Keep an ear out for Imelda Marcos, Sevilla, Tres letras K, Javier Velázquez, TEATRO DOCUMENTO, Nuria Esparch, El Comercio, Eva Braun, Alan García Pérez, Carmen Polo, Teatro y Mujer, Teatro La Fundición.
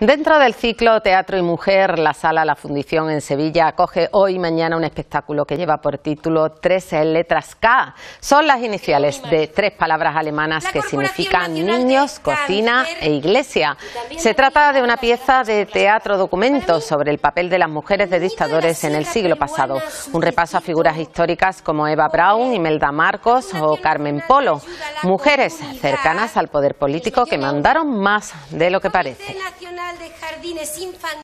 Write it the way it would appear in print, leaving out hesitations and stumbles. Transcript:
Dentro del ciclo Teatro y Mujer, la sala La Fundición en Sevilla acoge hoy y mañana un espectáculo que lleva por título Tres letras K. Son las iniciales de tres palabras alemanas que significan niños, cocina e iglesia. Se trata de una pieza de teatro documento sobre el papel de las mujeres de dictadores en el siglo pasado. Un repaso a figuras históricas como Eva Braun, Imelda Marcos o Carmen Polo. Mujeres cercanas al poder político que mandaron más de lo que parece. De jardines infantiles.